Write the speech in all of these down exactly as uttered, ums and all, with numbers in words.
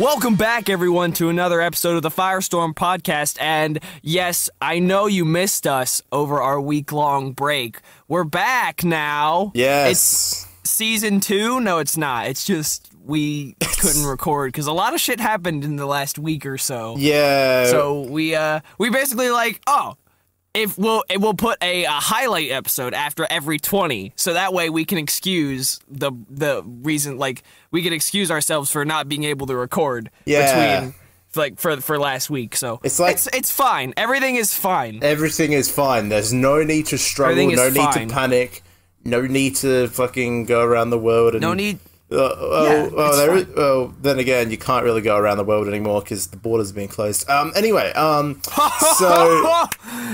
Welcome back, everyone, to another episode of the Firestorm Podcast, and yes, I know you missed us over our week-long break. We're back now. Yes. It's season two? No, it's not. It's just we couldn't record, because a lot of shit happened in the last week or so. Yeah. So we, uh, we basically like, oh, if we'll, it will put a, a highlight episode after every twenty, so that way we can excuse the, the reason, like... we could excuse ourselves for not being able to record yeah. between, like, for for last week. So it's like it's, it's fine. Everything is fine. Everything is fine. There's no need to struggle. No need fine. to panic. No need to fucking go around the world. And, no need. Uh, oh, yeah, oh, there is, oh, then again, you can't really go around the world anymore because the borders have been closed. Um. Anyway. Um. So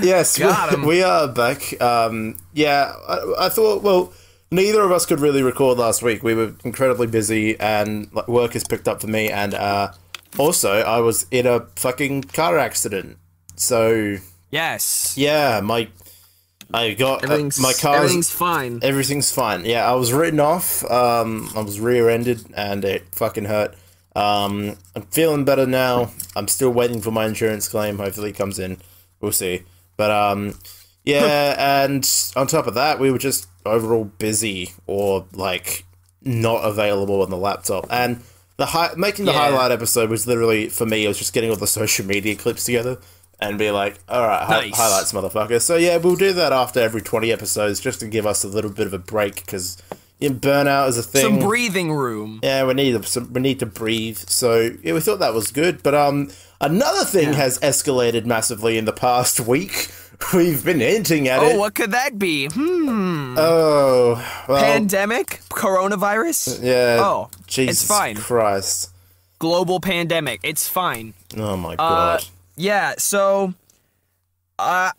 yes, we, we are back. Um. Yeah. I, I thought. Well. Neither of us could really record last week. We were incredibly busy, and work has picked up for me. And uh, also, I was in a fucking car accident. So yes, yeah, my I got uh, my car. Everything's fine. Everything's fine. Yeah, I was written off. Um, I was rear-ended, and it fucking hurt. Um, I'm feeling better now. I'm still waiting for my insurance claim. Hopefully, it comes in. We'll see. But um, yeah, and on top of that, we were just. Overall busy or like not available on the laptop, and the hi making the yeah. highlight episode was literally for me. It was just getting all the social media clips together and be like, all right, hi nice. highlights, motherfucker. So yeah, we'll do that after every twenty episodes just to give us a little bit of a break because burnout is a thing. Some breathing room. Yeah, we need some. We need to breathe. So yeah, we thought that was good, but um, another thing yeah. has escalated massively in the past week. We've been hinting at oh, it. Oh, what could that be? Hmm. Oh. Well, pandemic? Coronavirus? Yeah. Oh, Jesus it's fine. Christ. Global pandemic. It's fine. Oh, my God. Uh, yeah, so... Uh,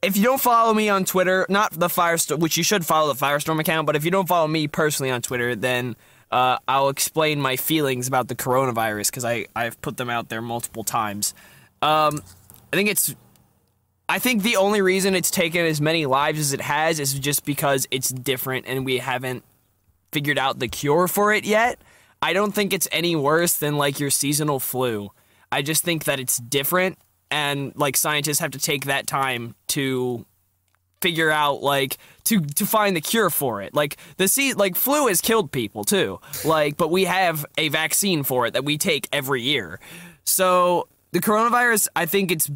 if you don't follow me on Twitter, not the Firestorm, which you should follow the Firestorm account, but if you don't follow me personally on Twitter, then uh, I'll explain my feelings about the coronavirus, because I I've put them out there multiple times. Um, I think it's... I think the only reason it's taken as many lives as it has is just because it's different and we haven't figured out the cure for it yet. I don't think it's any worse than, like, your seasonal flu. I just think that it's different and, like, scientists have to take that time to figure out, like, to, to find the cure for it. Like, the se like flu has killed people, too. Like, but we have a vaccine for it that we take every year. So, the coronavirus, I think it's...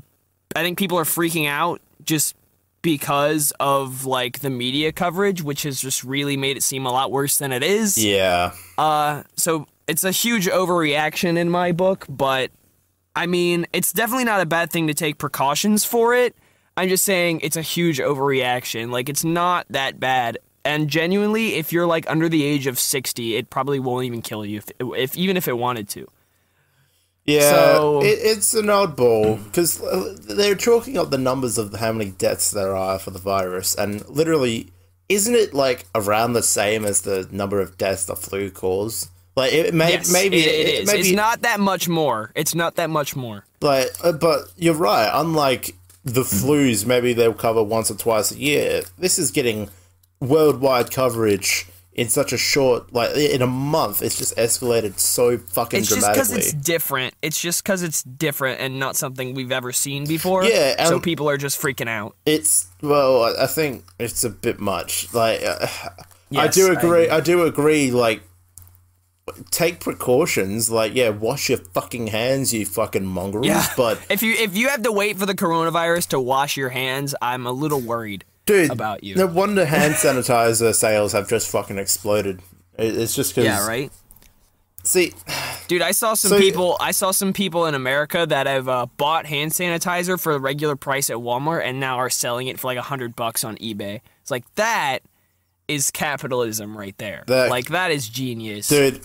I think people are freaking out just because of, like, the media coverage, which has just really made it seem a lot worse than it is. Yeah. Uh, so it's a huge overreaction in my book, but, I mean, it's definitely not a bad thing to take precautions for it. I'm just saying it's a huge overreaction. Like, it's not that bad. And genuinely, if you're, like, under the age of sixty, it probably won't even kill you, if, if even if it wanted to. Yeah, so, it, it's an oddball, because they're chalking up the numbers of how many deaths there are for the virus, and literally, isn't it, like, around the same as the number of deaths the flu caused? Like, it may, yes, maybe... It, it, it is. Maybe, it's not that much more. It's not that much more. Like, uh, but you're right, unlike the flus, maybe they'll cover once or twice a year, this is getting worldwide coverage... in such a short, like, in a month, it's just escalated so fucking it's dramatically. It's just because it's different. It's just because it's different and not something we've ever seen before. Yeah. And so people are just freaking out. It's, well, I think it's a bit much. Like, uh, yes, I do agree. I, I do agree, like, take precautions. Like, yeah, wash your fucking hands, you fucking mongrels. Yeah. But if you, if you have to wait for the coronavirus to wash your hands, I'm a little worried. Dude, about you. No wonder hand sanitizer sales have just fucking exploded. It's just because... Yeah, right? See... Dude, I saw some so, people I saw some people in America that have uh, bought hand sanitizer for the regular price at Walmart and now are selling it for like a hundred bucks on eBay. It's like, that is capitalism right there. That, like, that is genius. Dude,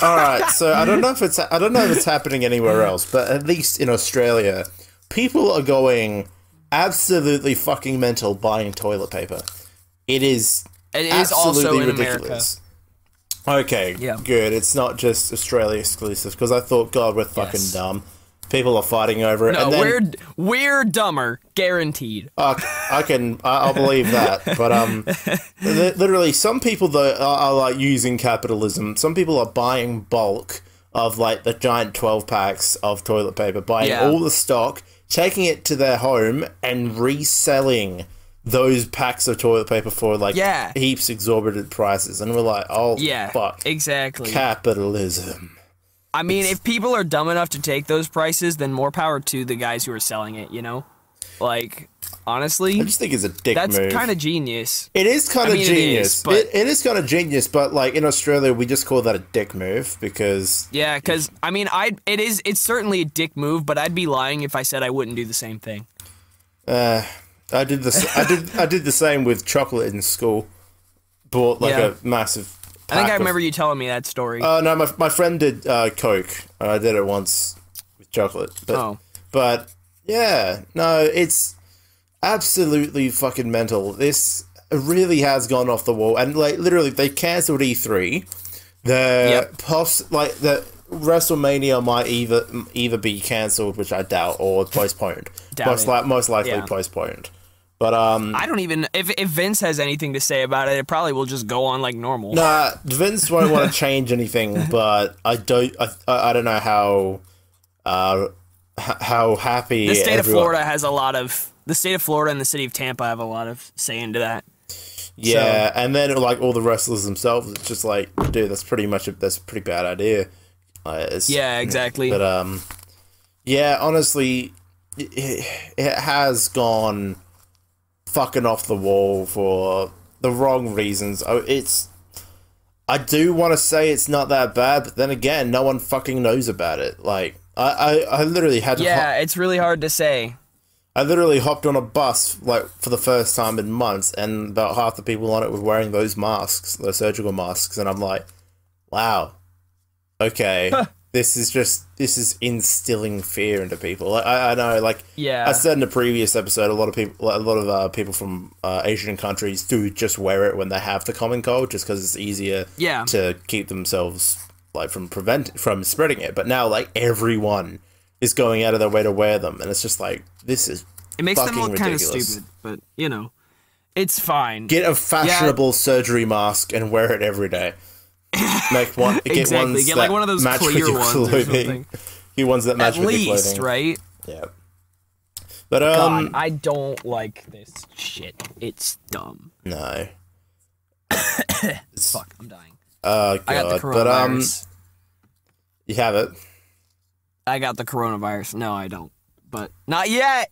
alright, so I don't know if it's... I don't know if it's happening anywhere else, but at least in Australia, people are going... absolutely fucking mental buying toilet paper. It is It is also in ridiculous. America. Okay, yeah. good. It's not just Australia exclusive, because I thought, God, we're fucking yes. dumb. People are fighting over it. No, and then, we're, we're dumber, guaranteed. Uh, I can, I, I'll believe that. But um, literally, some people though are, are like using capitalism. Some people are buying bulk. of like the giant twelve packs of toilet paper, buying yeah. all the stock, taking it to their home and reselling those packs of toilet paper for like yeah. heaps exorbitant prices. And we're like, oh yeah, fuck, exactly, capitalism. I mean, it's... if people are dumb enough to take those prices, then more power to the guys who are selling it, you know? Like, honestly, I just think it's a dick that's move. That's kind of genius. It is kind of I mean, genius. It is, but it, it is kind of genius, but like in Australia, we just call that a dick move because yeah, because I mean, I it is it's certainly a dick move, but I'd be lying if I said I wouldn't do the same thing. Uh, I did the I did I did the same with chocolate in school. Bought like yeah. a massive. I think I remember of, you telling me that story. Oh uh, no, my my friend did uh, Coke. I did it once with chocolate, but oh. but. Yeah, no, it's absolutely fucking mental. This really has gone off the wall, and like literally, they cancelled E three. The yep. post, like the WrestleMania might either either be cancelled, which I doubt, or postponed. most like most likely yeah. postponed. But um, I don't even if if Vince has anything to say about it, it probably will just go on like normal. Nah, Vince won't want to change anything, but I don't. I I don't know how. Uh, how happy the state everyone. of Florida has a lot of the state of Florida and the city of Tampa have a lot of say into that. Yeah, so. And then like all the wrestlers themselves, it's just like, dude, that's pretty much a, that's a pretty bad idea. Like, it's, yeah, exactly. But um, yeah, honestly, it, it has gone fucking off the wall for the wrong reasons. Oh, it's. I do want to say it's not that bad, but then again, no one fucking knows about it. Like. I, I literally had to Yeah, hop it's really hard to say. I literally hopped on a bus like for the first time in months, and about half the people on it were wearing those masks, those surgical masks, and I'm like, wow. Okay. This is just this is instilling fear into people. Like, I I know like yeah. I said in the previous episode, a lot of people a lot of uh, people from uh, Asian countries do just wear it when they have the common cold just cuz it's easier yeah. to keep themselves like from prevent from spreading it, but now like everyone is going out of their way to wear them, and it's just like this is it makes fucking them look kind of stupid, but you know, it's fine. Get a fashionable yeah. surgery mask and wear it every day. Make one get exactly. ones get like one of those clear ones or something. Get ones that match At with least, your clothing, right? Yeah. But um, God, I don't like this shit. It's dumb. No. It's, fuck, I'm dying. Oh, God. I got the coronavirus. But, um, you have it. I got the coronavirus. No, I don't. But not yet.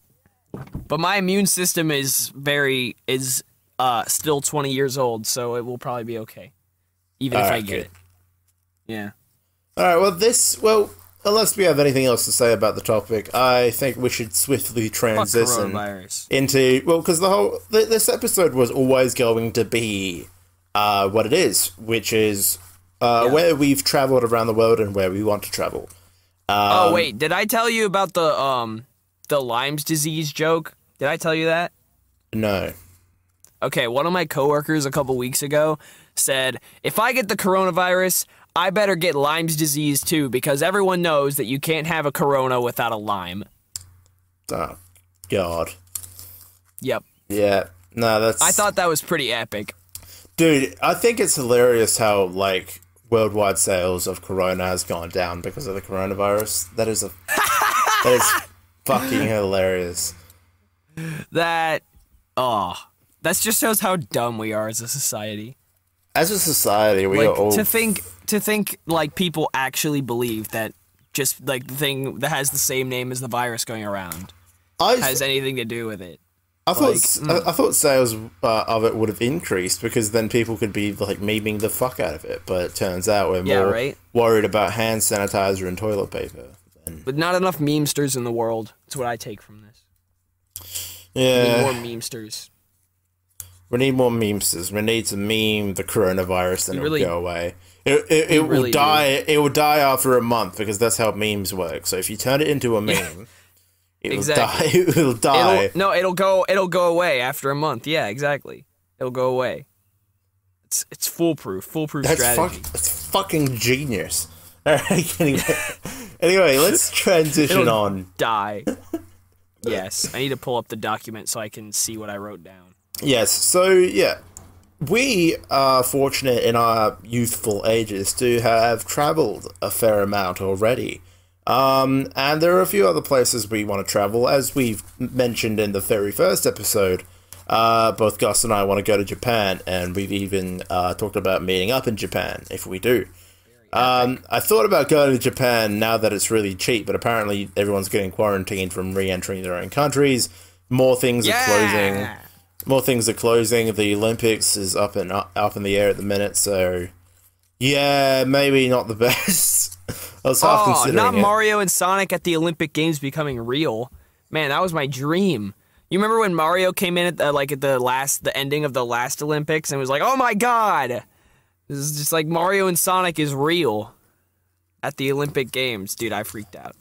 But my immune system is very, is uh, still twenty years old, so it will probably be okay. Even All if right, I get good. it. Yeah. All right, well, this, well, unless we have anything else to say about the topic, I think we should swiftly transition into, well, because the whole, th this episode was always going to be Uh, what it is, which is uh, yeah. where we've traveled around the world and where we want to travel. Um, oh, wait, did I tell you about the um, the Lyme's disease joke? Did I tell you that? No. Okay, one of my coworkers a couple weeks ago said, if I get the coronavirus, I better get Lyme's disease too, because everyone knows that you can't have a corona without a Lyme. Oh, God. Yep. Yeah, no, that's... I thought that was pretty epic. Dude, I think it's hilarious how, like, worldwide sales of Corona has gone down because of the coronavirus. That is a... that is fucking hilarious. That... Oh. That just shows how dumb we are as a society. As a society, we like, are all... To think, to think, like, people actually believe that just, like, the thing that has the same name as the virus going around I has anything to do with it. I thought like, mm. I, I thought sales uh, of it would have increased because then people could be like memeing the fuck out of it, but it turns out we're yeah, more right? worried about hand sanitizer and toilet paper. Than... But not enough memesters in the world. That's what I take from this. Yeah, we need more memesters. We need more memesters. We need to meme the coronavirus, and it really, will go away. It it, it will really die. Do. It will die after a month because that's how memes work. So if you turn it into a meme. It'll exactly. die. It'll die. It'll, no, it'll go. It'll go away after a month. Yeah, exactly. It'll go away. It's it's foolproof. Foolproof that's strategy. Fuck, that's fucking genius. All right. Anyway, anyway let's transition it'll on. Die. Yes, I need to pull up the document so I can see what I wrote down. Yes. So yeah, we are fortunate in our youthful ages to have travelled a fair amount already. Um, and there are a few other places we want to travel. As we've mentioned in the very first episode, uh, both Gus and I want to go to Japan, and we've even uh, talked about meeting up in Japan, if we do. Um, I thought about going to Japan now that it's really cheap, but apparently everyone's getting quarantined from re-entering their own countries. More things yeah! are closing. More things are closing. The Olympics is up and up, up in the air at the minute, so yeah, maybe not the best. I was half oh, considering not it. Mario and Sonic at the Olympic Games becoming real. Man, that was my dream. You remember when Mario came in at the, like at the last, the ending of the last Olympics, and was like, "Oh my god." This is just like Mario and Sonic is real at the Olympic Games. Dude, I freaked out.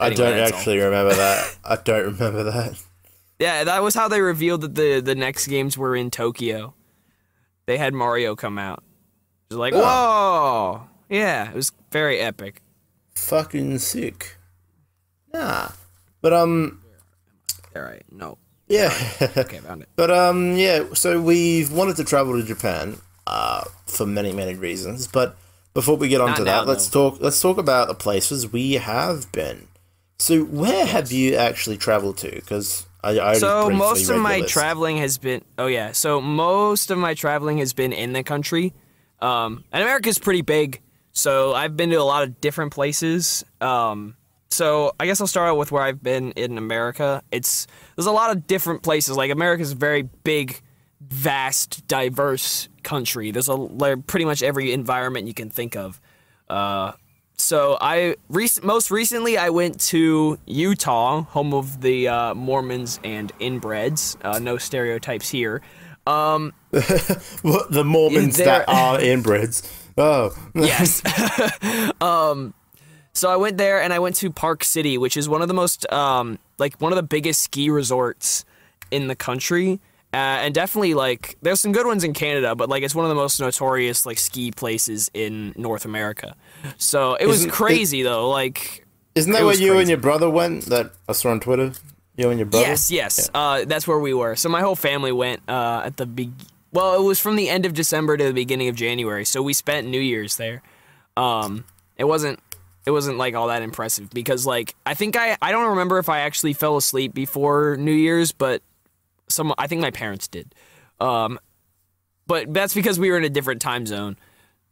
Anyway, I don't actually all. remember that. I don't remember that. Yeah, that was how they revealed that the, the next games were in Tokyo. They had Mario come out. It was like, oh. whoa! Yeah, it was very epic. Fucking sick. Nah. But, um... All right, no. Yeah. Right. Okay, found it. But, um, yeah, so we've wanted to travel to Japan. Uh, for many, many reasons. But before we get on to that, let's talk let's talk about the places we have been. So where have you actually traveled to? Because I, I so most of my traveling has been oh yeah. So most of my traveling has been in the country. Um, and America's pretty big, so I've been to a lot of different places. Um, so I guess I'll start out with where I've been in America. It's there's a lot of different places. Like America's very big, vast, diverse country. There's a like, pretty much every environment you can think of. Uh, so I rec- most recently I went to Utah, home of the uh, Mormons and inbreds. Uh, no stereotypes here. Um, what, the Mormons that are inbreds. Oh yes. um, so I went there and I went to Park City, which is one of the most um, like one of the biggest ski resorts in the country. Uh, and definitely, like, there's some good ones in Canada, but, like, it's one of the most notorious, like, ski places in North America. So, it was isn't, crazy, it, though, like... Isn't that where you crazy. and your brother went, that I saw on Twitter? You and your brother? Yes, yes, yeah. uh, that's where we were. So, my whole family went uh, at the... Be well, it was from the end of December to the beginning of January, so we spent New Year's there. Um, it wasn't... It wasn't, like, all that impressive, because, like, I think I... I don't remember if I actually fell asleep before New Year's, but... Some, I think my parents did, um, but that's because we were in a different time zone,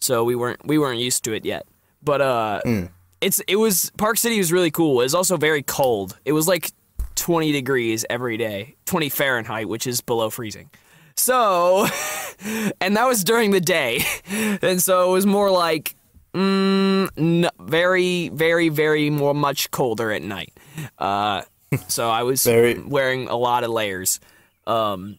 so we weren't we weren't used to it yet. But uh, mm. it's it was Park City was really cool. It was also very cold. It was like twenty degrees every day, twenty Fahrenheit, which is below freezing. So, and that was during the day, and so it was more like mm, no, very very very more much colder at night. Uh, so I was very... wearing a lot of layers. Um,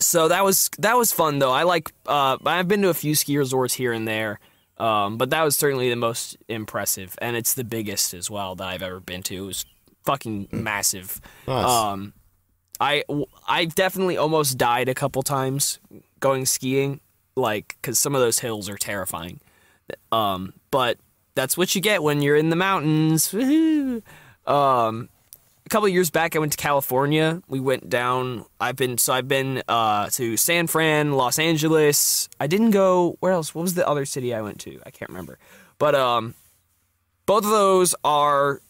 so that was, that was fun though. I like, uh, I've been to a few ski resorts here and there. Um, but that was certainly the most impressive, and it's the biggest as well that I've ever been to. It was fucking massive. Nice. Um, I, I definitely almost died a couple times going skiing, like, cause some of those hills are terrifying. Um, but that's what you get when you're in the mountains. Woohoo! Um, A couple of years back, I went to California. We went down. I've been so I've been uh, to San Fran, Los Angeles. I didn't go where else? What was the other city I went to? I can't remember. But um, both of those are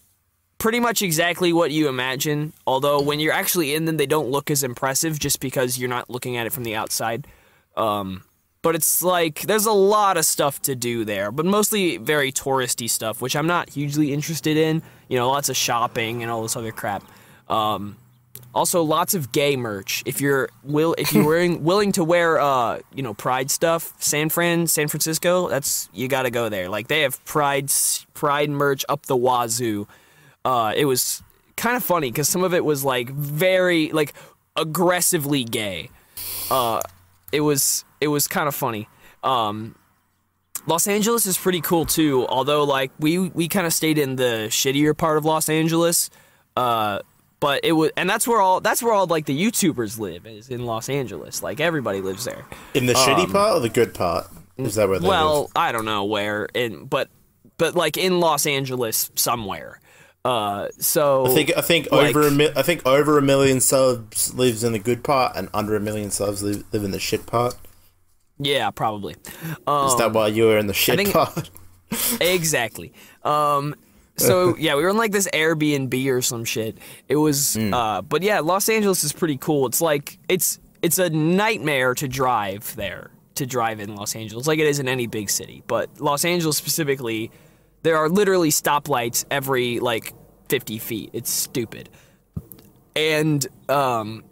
pretty much exactly what you imagine. Although when you're actually in them, they don't look as impressive just because you're not looking at it from the outside. Um, but it's like there's a lot of stuff to do there, but mostly very touristy stuff, which I'm not hugely interested in. You know, lots of shopping and all this other crap. Um, also, lots of gay merch. If you're will, if you're wearing, willing to wear, uh, you know, pride stuff, San Fran, San Francisco, that's you got to go there. Like they have pride, pride merch up the wazoo. Uh, it was kind of funny because some of it was like very like aggressively gay. Uh, it was it was kind of funny. Um, Los Angeles is pretty cool too, although like we we kind of stayed in the shittier part of Los Angeles, uh, but it was and that's where all that's where all like the YouTubers live is in Los Angeles. Like everybody lives there. In the um, shitty part or the good part? Is that where they well, live? I don't know where, in but but like in Los Angeles somewhere. Uh, so I think I think like, over a mi- I think over a million subs lives in the good part, and under a million subs live, live in the shit part. Yeah, probably. Um, Is that why you were in the shit think, part? Exactly. Um, so yeah, we were in like this Airbnb or some shit. It was, mm. uh, but yeah, Los Angeles is pretty cool. It's like it's it's a nightmare to drive there, to drive in Los Angeles, like it is in any big city, but Los Angeles specifically. There are literally stoplights every, like, fifty feet. It's stupid. And um,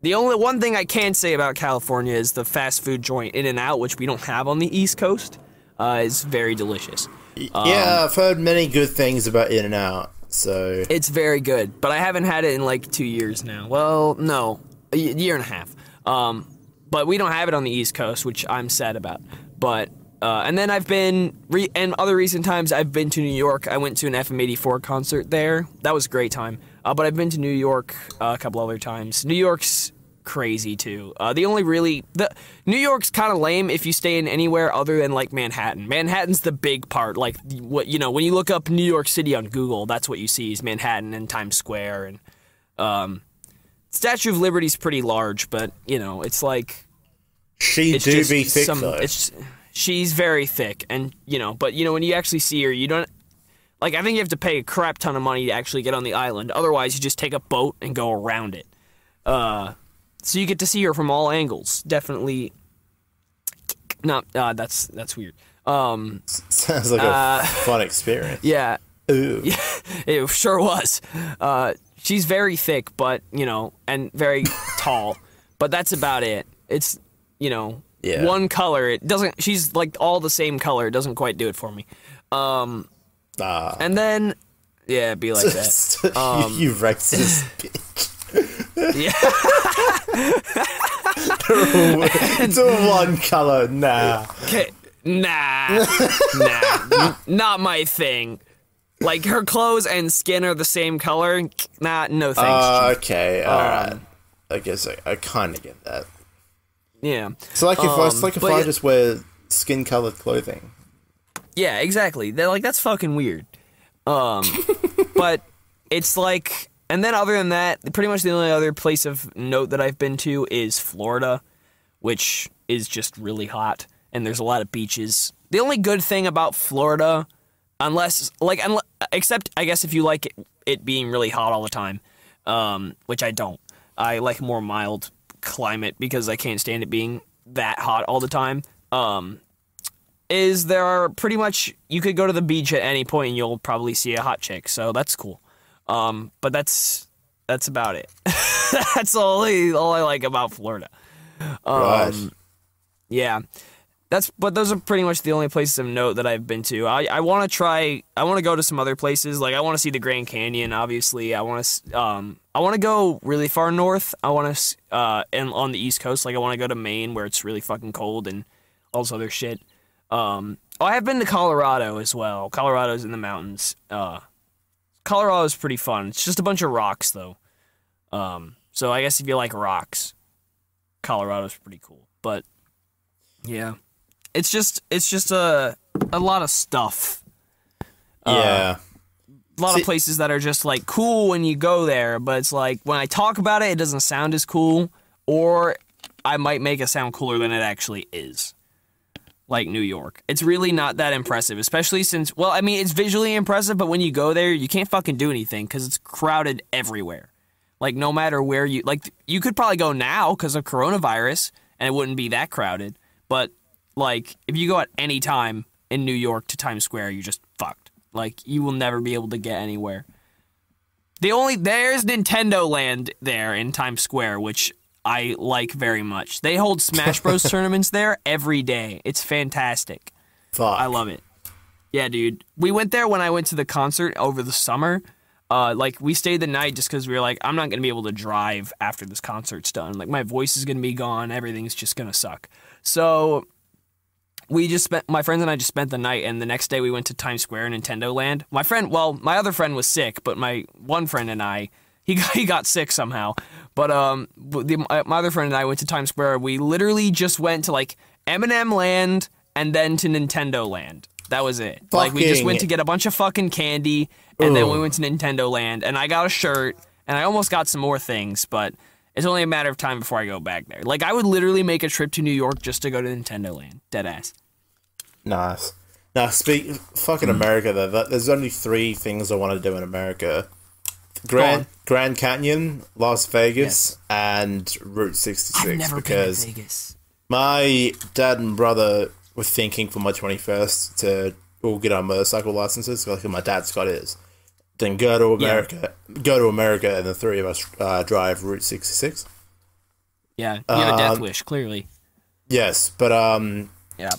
the only one thing I can say about California is the fast food joint In-N-Out, which we don't have on the East Coast, uh, is very delicious. Yeah, um, I've heard many good things about In-N-Out, so... It's very good, but I haven't had it in, like, two years now. Well, no, a year and a half. Um, but we don't have it on the East Coast, which I'm sad about, but... Uh, and then I've been, re and other recent times, I've been to New York. I went to an F M eighty-four concert there. That was a great time. Uh, but I've been to New York uh, a couple other times. New York's crazy, too. Uh, the only really, the New York's kind of lame if you stay in anywhere other than, like, Manhattan. Manhattan's the big part. Like, what you know, when you look up New York City on Google, that's what you see is Manhattan and Times Square. And um, Statue of Liberty's pretty large, but, you know, it's like... She it's do be thick, some, though. It's, She's very thick, and, you know, but, you know, when you actually see her, you don't, like, I think you have to pay a crap ton of money to actually get on the island. Otherwise, you just take a boat and go around it. Uh, so you get to see her from all angles. Definitely, not, uh, that's, that's weird. Um, Sounds like a uh, fun experience. Yeah. Ooh. Yeah, it sure was. Uh, she's very thick, but, you know, and very tall, but that's about it. It's, you know... Yeah. One color, it doesn't, she's like all the same color, it doesn't quite do it for me. Um, ah. And then, yeah, it'd be like that. Um, you, you racist bitch. Yeah. It's all one color, nah. Nah, nah, not my thing. Like, her clothes and skin are the same color, nah, no thanks. Uh, okay, alright. Um, I guess I, I kind of get that. Yeah. So like if um, I like if I yeah, just wear skin colored clothing. Yeah, exactly. They're like that's fucking weird. Um, but it's like, and then other than that, pretty much the only other place of note that I've been to is Florida, which is just really hot and there's a lot of beaches. The only good thing about Florida, unless like unless, except I guess if you like it, it being really hot all the time, um, which I don't. I like more mild climate because I can't stand it being that hot all the time, um, is there are pretty much, you could go to the beach at any point and you'll probably see a hot chick, so that's cool. Um, but that's, that's about it. That's all I, all I like about Florida. Um, right. Yeah. That's, but those are pretty much the only places of note that I've been to. I, I want to try, I want to go to some other places, like I want to see the Grand Canyon, obviously, I want to, um, I want to go really far north. I want to, uh, and on the East Coast, like I want to go to Maine where it's really fucking cold and all this other shit. Um, oh, I have been to Colorado as well. Colorado's in the mountains. Uh, Colorado's pretty fun. It's just a bunch of rocks though. Um, so I guess if you like rocks, Colorado's pretty cool. But yeah, it's just it's just a a lot of stuff. Yeah. Uh, A lot of places that are just, like, cool when you go there, but it's like, when I talk about it, it doesn't sound as cool, or I might make it sound cooler than it actually is. Like New York. It's really not that impressive, especially since, well, I mean, it's visually impressive, but when you go there, you can't fucking do anything, because it's crowded everywhere. Like, no matter where you, like, you could probably go now, because of coronavirus, and it wouldn't be that crowded, but, like, if you go at any time in New York to Times Square, you're just fucked. Like, you will never be able to get anywhere. The only... There's Nintendo Land there in Times Square, which I like very much. They hold Smash Bros. Tournaments there every day. It's fantastic. Fuck. I love it. Yeah, dude. We went there when I went to the concert over the summer. Uh, like, we stayed the night just because we were like, I'm not going to be able to drive after this concert's done. Like, my voice is going to be gone. Everything's just going to suck. So... We just spent, my friends and I just spent the night, and the next day we went to Times Square and Nintendo Land. My friend, well, my other friend was sick, but my one friend and I, he got, he got sick somehow. But um, the, my other friend and I went to Times Square. We literally just went to like M and M Land and then to Nintendo Land. That was it. Fucking like, we just went to get a bunch of fucking candy, and Ugh. then we went to Nintendo Land, and I got a shirt, and I almost got some more things, but it's only a matter of time before I go back there. Like, I would literally make a trip to New York just to go to Nintendo Land. Deadass. Nice. Now, speak fucking America, though. That, there's only three things I want to do in America. Grand Grand Canyon, Las Vegas, yes. and Route sixty-six. I've never because been to Vegas. My dad and brother were thinking for my twenty-first to all get our motorcycle licenses, like my dad's got his. Then go to America, yeah. go to America, and the three of us uh, drive Route sixty-six. Yeah, you have um, a death wish, clearly. Yes, but um, yeah,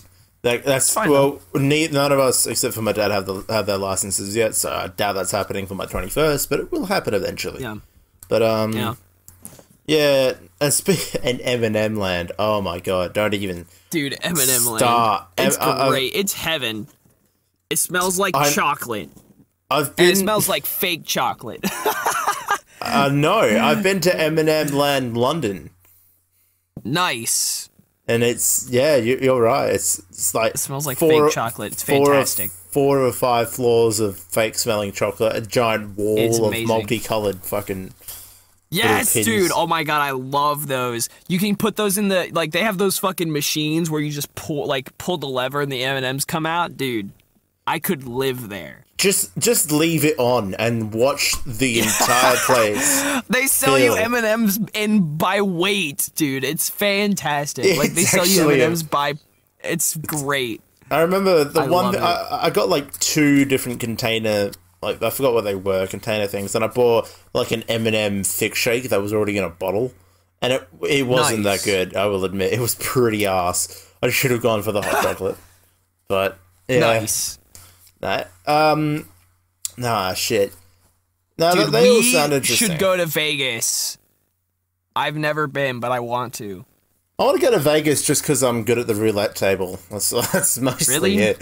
that, that's fine, well, ne none of us except for my dad have the have their licenses yet, so I doubt that's happening for my twenty-first. But it will happen eventually. Yeah, but um, yeah, yeah, and speak and M and M Land. Oh my god, don't even, dude, M and M Land. It's M great. I, I, it's heaven. It smells like I, chocolate. I've been, and it smells like fake chocolate. uh, no, I've been to M and M Land, London. Nice. And it's, yeah, you, you're right. It's, it's like it smells like four, fake chocolate. It's four fantastic. Or, four or five floors of fake smelling chocolate. A giant wall of multicolored fucking. Yes, dude. Oh my god, I love those. You can put those in the, like, they have those fucking machines where you just pull, like, pull the lever and the M and M's come out, dude. I could live there. Just, just leave it on and watch the entire place. They sell Feel. you M and M's in by weight, dude. It's fantastic. It's like they sell you M and M's a... by. It's great. I remember the I one. That I, I got like two different container. Like I forgot what they were. Container things, and I bought like an M and M thick shake that was already in a bottle, and it it wasn't nice. that good. I will admit, it was pretty ass. I should have gone for the hot chocolate, but yeah. Nice. That um, nah, shit. No, Dude, they we all sound interesting. Should go to Vegas. I've never been, but I want to. I want to go to Vegas just because I'm good at the roulette table. That's that's mostly really? it.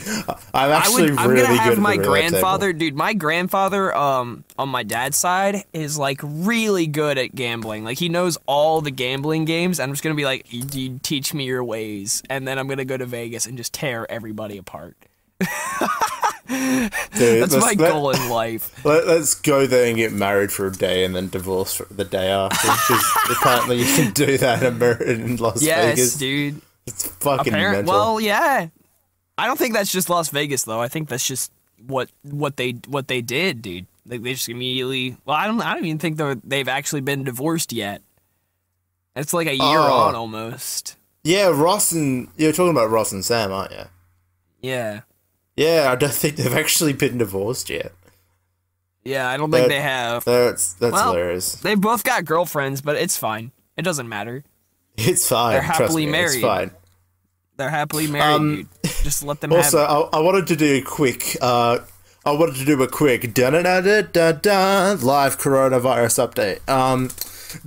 I'm actually I would, I'm really gonna have good my at the roulette grandfather, table. Dude. My grandfather, um, on my dad's side, is like really good at gambling. Like he knows all the gambling games. And I'm just gonna be like, you teach me your ways, and then I'm gonna go to Vegas and just tear everybody apart. Dude, that's my goal let, in life. Let, let's go there and get married for a day and then divorce for the day after. Because apparently you can do that in, in Las yes, Vegas. Yes, dude. It's fucking Appar mental. Well, yeah. I don't think that's just Las Vegas though. I think that's just what what they what they did, dude. Like they just immediately. Well, I don't. I don't even think they've actually been divorced yet. It's like a year oh. on almost. Yeah, Ross and you're talking about Ross and Sam, aren't you? Yeah. Yeah, I don't think they've actually been divorced yet. Yeah, I don't think they have. That's that's well, hilarious. They both got girlfriends, but it's fine. It doesn't matter. It's fine. They're happily me, married. It's fine. They're happily married. Um, Just let them. Also, have it. I, I wanted to do a quick. Uh, I wanted to do a quick da da da da da, da live coronavirus update. Um,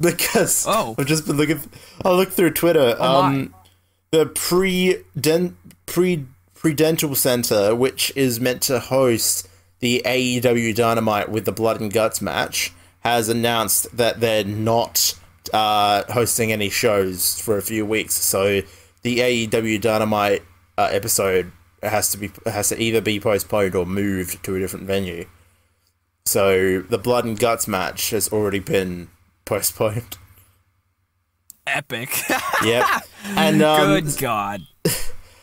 because oh. I've just been looking. I looked through Twitter. Oh, um, the pre den pre. Prudential Center, which is meant to host the A E W Dynamite with the Blood and Guts match, has announced that they're not uh, hosting any shows for a few weeks. So the A E W Dynamite uh, episode has to be has to either be postponed or moved to a different venue. So the Blood and Guts match has already been postponed. Epic. Yep. And um, good God.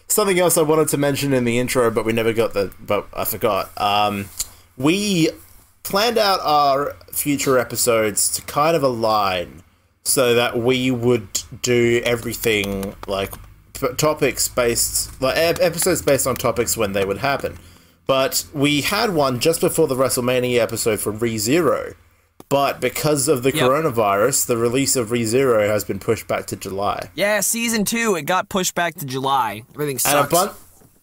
Something else I wanted to mention in the intro, but we never got the. But I forgot. Um, we planned out our future episodes to kind of align, so that we would do everything like topics based, like episodes based on topics when they would happen. But we had one just before the WrestleMania episode for ReZero, but because of the yep. coronavirus, the release of ReZero has been pushed back to July. Yeah, season two, it got pushed back to July. Everything sucks. And a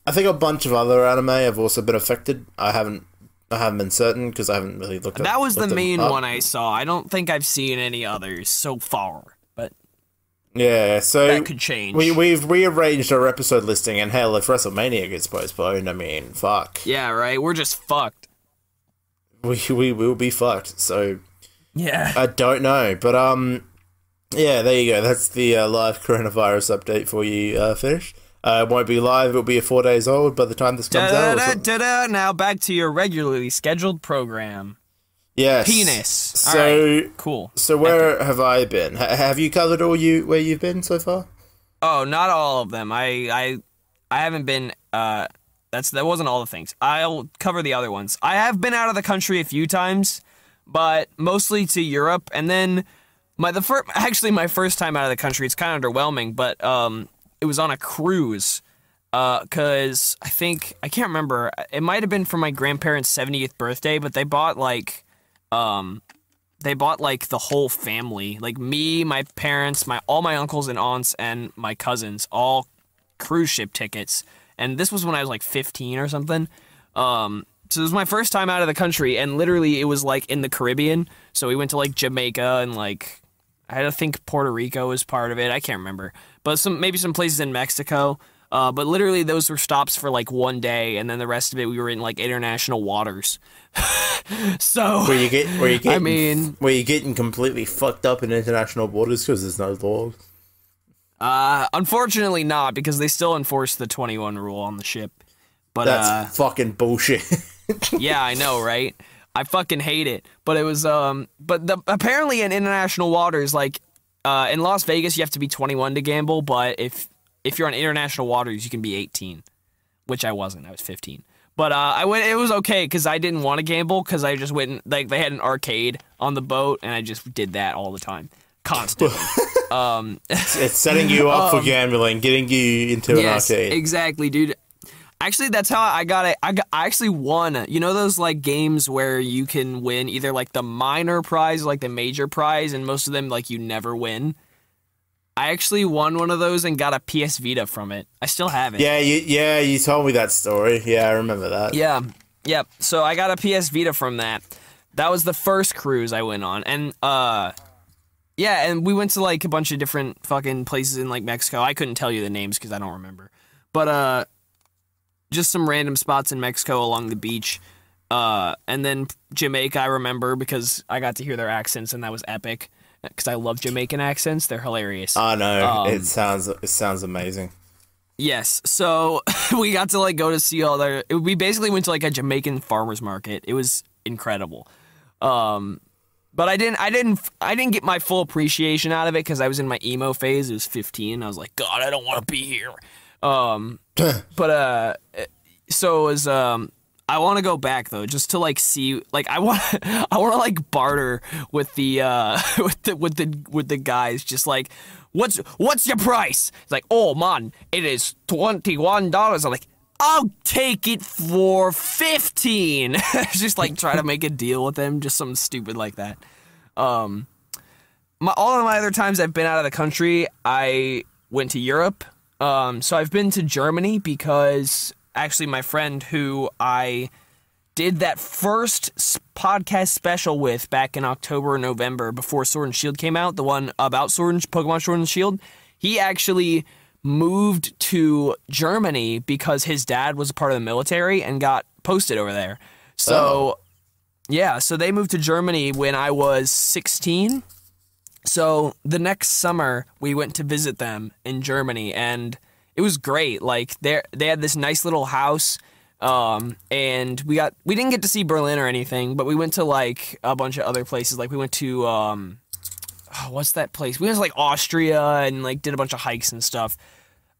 I think a bunch of other anime have also been affected. I haven't, I haven't been certain because I haven't really looked. That at, was the main one I saw. I don't think I've seen any others so far, but yeah, so that could change. We we've rearranged our episode listing, and hell, if WrestleMania gets postponed, I mean, fuck. Yeah, right. We're just fucked. We we will be fucked. So. Yeah, I don't know, but um, yeah, there you go. That's the uh, live coronavirus update for you, uh, Finish. Uh, it won't be live. It'll be four days old by the time this comes da, out. Da, da, da, now back to your regularly scheduled program. Yes. Penis. So, right. Cool. So where Epic. have I been? H have you covered all you where you've been so far? Oh, not all of them. I I, I haven't been. Uh, that's that wasn't all the things. I'll cover the other ones. I have been out of the country a few times, but mostly to Europe, and then my the first actually my first time out of the country. It's kind of underwhelming, but um. It was on a cruise, uh, cause I think I can't remember. It might have been for my grandparents' seventieth birthday, but they bought like, um, they bought like the whole family, like me, my parents, my all my uncles and aunts, and my cousins, all cruise ship tickets. And this was when I was like fifteen or something. Um, so it was my first time out of the country, and literally it was like in the Caribbean. So we went to like Jamaica and like. I think Puerto Rico was part of it. I can't remember, but some maybe some places in Mexico. Uh, but literally, those were stops for like one day, and then the rest of it we were in like international waters. So were you get were you getting, I mean, were you getting completely fucked up in international waters because there's no laws? Uh, unfortunately, not because they still enforce the twenty-one rule on the ship. But that's uh, fucking bullshit. Yeah, I know, right? I fucking hate it, but it was, um, but the, apparently in international waters, like, uh, in Las Vegas, you have to be twenty-one to gamble, but if, if you're on international waters, you can be eighteen, which I wasn't, I was fifteen, but, uh, I went, it was okay, because I didn't want to gamble, because I just went, and, like, they had an arcade on the boat, and I just did that all the time, constantly, um, it's setting you up um, for gambling, getting you into yes, an arcade, exactly, dude. Actually, that's how I got it. I, got, I actually won. You know those, like, games where you can win either, like, the minor prize or, like, the major prize, and most of them, like, you never win? I actually won one of those and got a P S Vita from it. I still have it. Yeah, you, yeah, you told me that story. Yeah, I remember that. Yeah, yeah. So I got a P S Vita from that. That was the first cruise I went on. And, uh... yeah, and we went to, like, a bunch of different fucking places in, like, Mexico. I couldn't tell you the names because I don't remember. But, uh... just some random spots in Mexico along the beach. Uh, and then Jamaica, I remember, because I got to hear their accents, and that was epic. Because I love Jamaican accents. They're hilarious. I know. Um, it sounds it sounds amazing. Yes. So, we got to, like, go to see all their... It, we basically went to, like, a Jamaican farmer's market. It was incredible. Um, but I didn't, I, didn't, I didn't get my full appreciation out of it, because I was in my emo phase. It was fifteen. I was like, God, I don't want to be here. Um... But, uh, so it was, um, I want to go back, though, just to, like, see, like, I want, I want to, like, barter with the, uh, with the, with the, with the guys, just, like, what's, what's your price? It's like, oh, man, it is twenty-one dollars. I'm like, I'll take it for fifteen. Just, like, try to make a deal with them, just something stupid like that. Um, my, all of my other times I've been out of the country, I went to Europe. Um, so I've been to Germany because actually my friend who I did that first podcast special with back in October or November before Sword and Shield came out, the one about Sword and Pokemon Sword and Shield, he actually moved to Germany because his dad was a part of the military and got posted over there. So, oh. yeah, so they moved to Germany when I was sixteen. So the next summer we went to visit them in Germany, and it was great. Like they they had this nice little house, um, and we got we didn't get to see Berlin or anything, but we went to like a bunch of other places. Like we went to um, oh, what's that place? We went to like Austria and like did a bunch of hikes and stuff.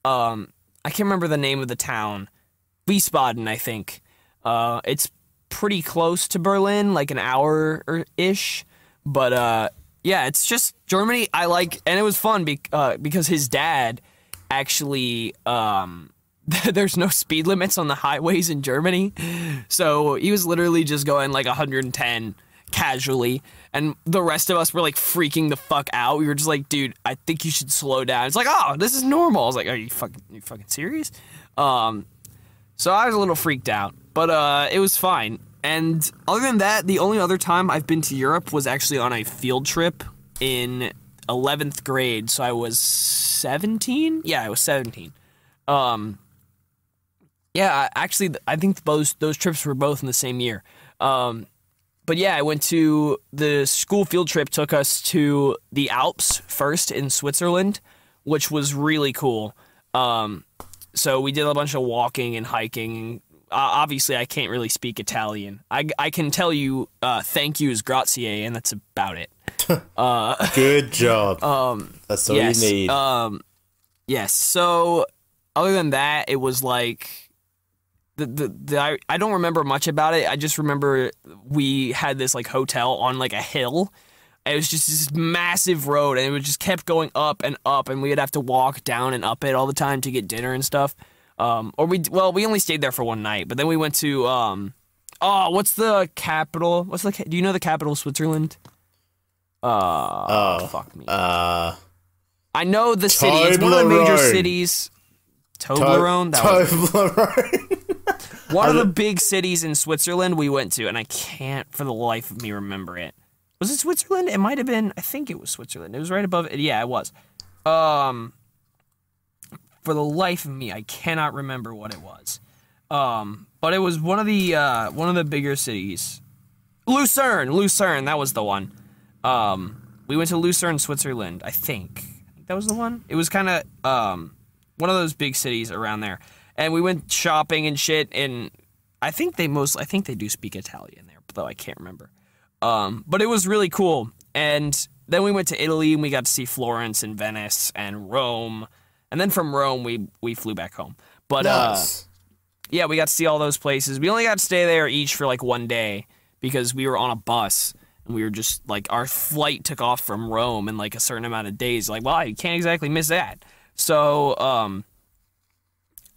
Um, I can't remember the name of the town, Wiesbaden, I think. Uh, it's pretty close to Berlin, like an hour or ish, but uh. Yeah, it's just Germany. I like, and it was fun be, uh, because his dad actually, um, there's no speed limits on the highways in Germany. So he was literally just going like a hundred and ten casually. And the rest of us were like freaking the fuck out. We were just like, dude, I think you should slow down. It's like, oh, this is normal. I was like, are you fucking, are you fucking serious? Um, so I was a little freaked out, but uh, it was fine. And other than that, the only other time I've been to Europe was actually on a field trip in eleventh grade. So I was seventeen? Yeah, I was seventeen. Um, yeah, actually, I think those, those trips were both in the same year. Um, but yeah, I went to the school field trip, took us to the Alps first in Switzerland, which was really cool. Um, So we did a bunch of walking and hiking. Uh, obviously, I can't really speak Italian. I, I can tell you uh, thank you is grazie, and that's about it. Uh, Good job. Um, that's all yes, you need. Um, yes. So other than that, it was like the, the, the I, I don't remember much about it. I just remember we had this like hotel on like a hill. It was just this massive road, and it just kept going up and up, and we'd have to walk down and up it all the time to get dinner and stuff. Um, or we well, we only stayed there for one night, but then we went to um, oh, what's the capital? What's the do you know the capital of Switzerland? Uh, oh fuck me. Uh, I know the city. It's one of the major cities. Toblerone. That Toblerone. One of the big cities in Switzerland we went to, and I can't for the life of me remember it. Was it Switzerland? It might have been. I think it was Switzerland. It was right above it. Yeah, it was. Um, for the life of me, I cannot remember what it was. Um, but it was one of the uh, one of the bigger cities. Lucerne, Lucerne, that was the one. Um, we went to Lucerne, Switzerland. I think that was the one. It was kind of um, one of those big cities around there. And we went shopping and shit. And I think they most. I think they do speak Italian there, though I can't remember. Um, but it was really cool, and then we went to Italy, and we got to see Florence and Venice and Rome, and then from Rome, we, we flew back home, but, nice. uh, yeah, we got to see all those places. We only got to stay there each for, like, one day, because we were on a bus, and we were just, like, our flight took off from Rome in, like, a certain amount of days, like, well, you can't exactly miss that, so, um,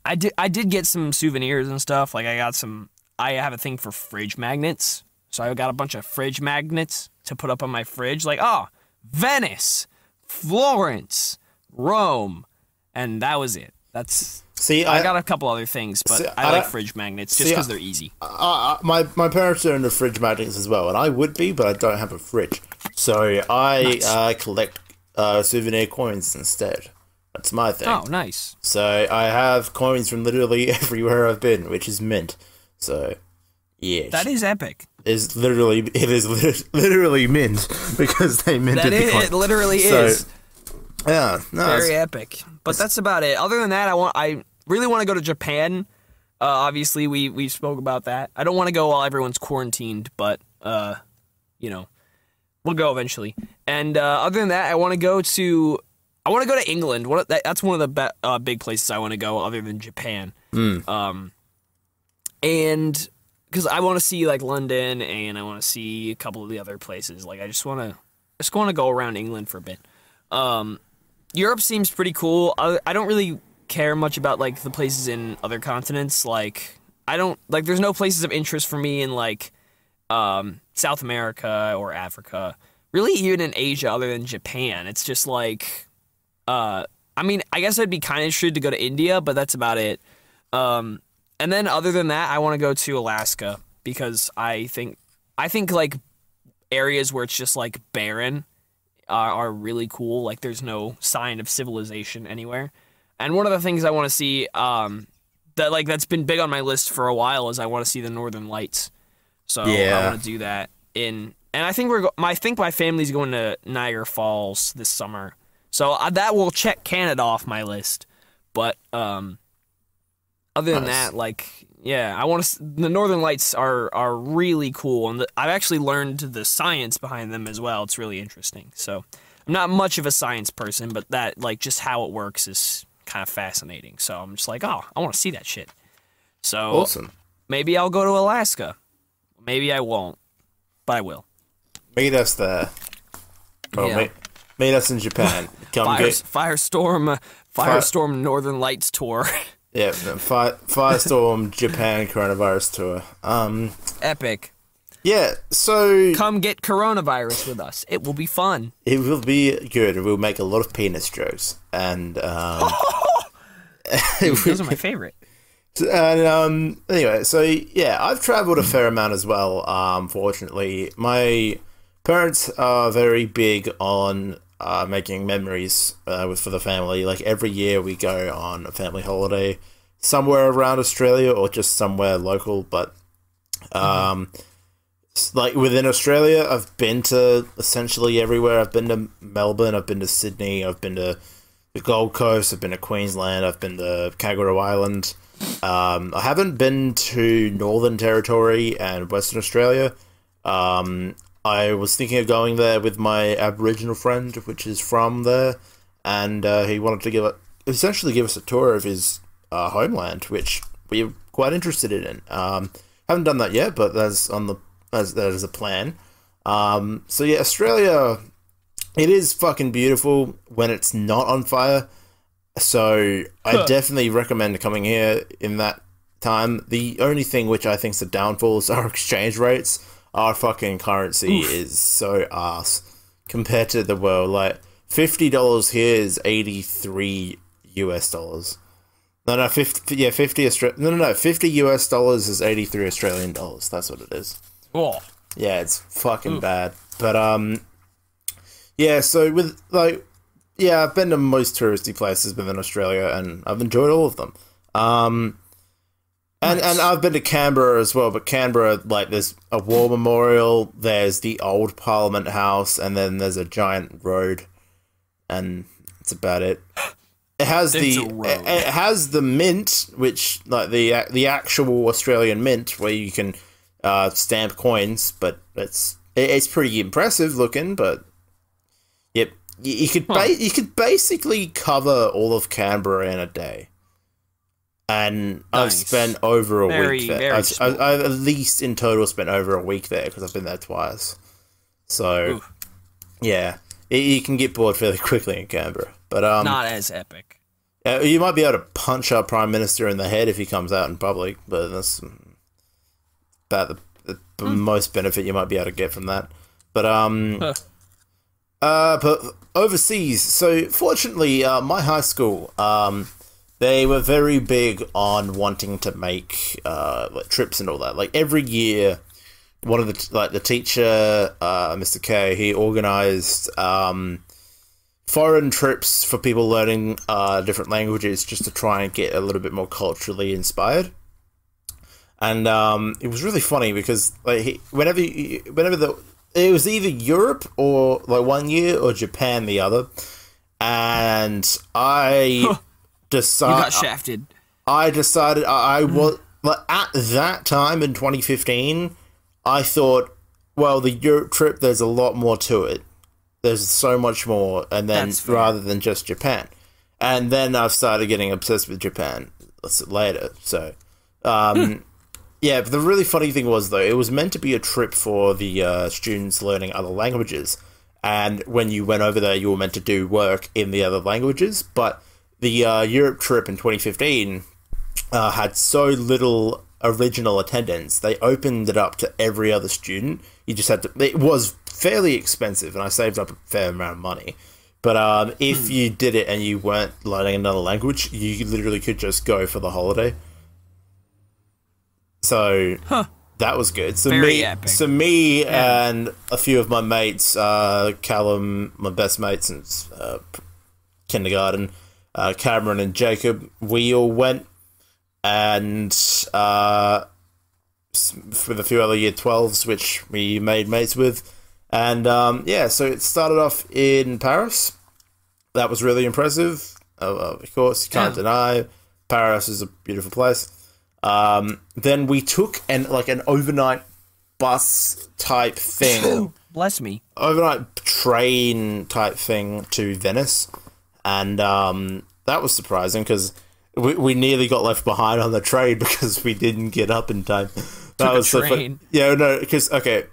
I did, I did get some souvenirs and stuff, like, I got some, I have a thing for fridge magnets. So I got a bunch of fridge magnets to put up on my fridge. Like, oh, Venice, Florence, Rome. And that was it. That's see, I, I got a couple other things, but see, I, I like fridge magnets just because they're easy. I, I, my, my parents are into fridge magnets as well, and I would be, but I don't have a fridge. So I nice. uh, collect uh, souvenir coins instead. That's my thing. Oh, nice. So I have coins from literally everywhere I've been, which is mint. So, yeah. That is epic. Is literally it is literally mint because they minted that the coin. It literally so, is. Yeah, no, very it's, epic. But that's about it. Other than that, I want I really want to go to Japan. Uh, obviously, we we spoke about that. I don't want to go while everyone's quarantined, but uh, you know, we'll go eventually. And uh, other than that, I want to go to I want to go to England. What that, that's one of the be, uh, big places I want to go, other than Japan. Mm. Um, and. Because I want to see, like, London, and I want to see a couple of the other places. Like, I just want to just want to go around England for a bit. Um, Europe seems pretty cool. I, I don't really care much about, like, the places in other continents. Like, I don't... Like, there's no places of interest for me in, like, um, South America or Africa. Really, even in Asia, other than Japan. It's just, like... Uh, I mean, I guess I'd be kind of interested to go to India, but that's about it. Um... And then other than that, I want to go to Alaska because I think I think like areas where it's just like barren are, are really cool. Like there's no sign of civilization anywhere. And one of the things I want to see um, that like that's been big on my list for a while is I want to see the Northern Lights. So yeah. I want to do that in and I think we're go I think my family's going to Niagara Falls this summer. So I, that will check Canada off my list. But um Other than nice. that, like, yeah, I want to. The Northern Lights are are really cool, and the, I've actually learned the science behind them as well. It's really interesting. So I'm not much of a science person, but that like just how it works is kind of fascinating. So I'm just like, oh, I want to see that shit. So awesome. Maybe I'll go to Alaska. Maybe I won't, but I will. Meet us there. Oh, yeah. meet, meet us in Japan. Come Fire, get Firestorm, Firestorm Fire. Northern Lights tour. Yeah, fire, Firestorm Japan Coronavirus Tour. Um, Epic. Yeah, so... Come get coronavirus with us. It will be fun. It will be good. We'll make a lot of penis jokes. And, um... Dude, those are my favorite. And, um, anyway, so, yeah, I've traveled a fair amount as well, um, fortunately. My parents are very big on... Uh, making memories uh, with for the family. Like every year we go on a family holiday somewhere around Australia or just somewhere local, but um, mm-hmm. like within Australia I've been to essentially everywhere. I've been to Melbourne, I've been to Sydney, I've been to the Gold Coast, I've been to Queensland, I've been to Kangaroo Island. Um, I haven't been to Northern Territory and Western Australia. Um, I was thinking of going there with my Aboriginal friend, which is from there, and uh, he wanted to give a, essentially give us a tour of his uh, homeland, which we're quite interested in. Um, haven't done that yet, but that's on the as that is a plan. Um, so yeah, Australia, it is fucking beautiful when it's not on fire. So I huh. definitely recommend coming here in that time. The only thing which I think is the downfalls are exchange rates. Our fucking currency Oof. is so ass compared to the world. Like fifty dollars here is eighty three U S dollars. No, no, fifty. Yeah, fifty Austra No, no, no. Fifty U S dollars is eighty three Australian dollars. That's what it is. Oh, yeah, it's fucking Oof. bad. But um, yeah. So with like. Yeah, I've been to most touristy places within Australia, and I've enjoyed all of them. Um, and nice. and I've been to Canberra as well, but Canberra, like, there's a war memorial, there's the old Parliament House, and then there's a giant road, and that's about it. It has it's the it, it has the mint, which like the the actual Australian mint, where you can uh, stamp coins, but it's it, it's pretty impressive looking, but yep. You could ba you could basically cover all of Canberra in a day, and nice. I've spent over a very, week there. I've, I've, I've at least in total spent over a week there because I've been there twice. So, Oof. yeah, it, you can get bored fairly quickly in Canberra, but um, not as epic. Uh, you might be able to punch our prime minister in the head if he comes out in public, but that's about the, the hmm. most benefit you might be able to get from that. But um. Huh. Uh, but overseas, so fortunately, uh, my high school, um, they were very big on wanting to make, uh, like, trips and all that. Like, every year, one of the, t like, the teacher, uh, Mister K, he organized, um, foreign trips for people learning, uh, different languages just to try and get a little bit more culturally inspired. And, um, it was really funny because, like, he, whenever, he, whenever the... It was either Europe or like one year or Japan the other, and I decided you got shafted. I decided I, I was like at that time in twenty fifteen. I thought, well, the Europe trip, there's a lot more to it. There's so much more, and then rather than just Japan, and then I've started getting obsessed with Japan later. So, um. Yeah, but the really funny thing was, though, it was meant to be a trip for the uh, students learning other languages. And when you went over there, you were meant to do work in the other languages. But the uh, Europe trip in twenty fifteen uh, had so little original attendance. They opened it up to every other student. You just had to... It was fairly expensive, and I saved up a fair amount of money. But um, if you did it and you weren't learning another language, you literally could just go for the holiday. So huh. that was good. So Very me, epic. so me yeah. and a few of my mates, uh, Callum, my best mate since uh, kindergarten, uh, Cameron and Jacob, we all went, and uh, with a few other year twelves, which we made mates with, and um, yeah. So it started off in Paris. That was really impressive. Uh, of course, you can't yeah. deny Paris is a beautiful place. Um, then we took an like an overnight bus type thing. Bless me. Overnight train type thing to Venice, and um, that was surprising because we we nearly got left behind on the train because we didn't get up in time. That took was a train. So yeah, no, because okay,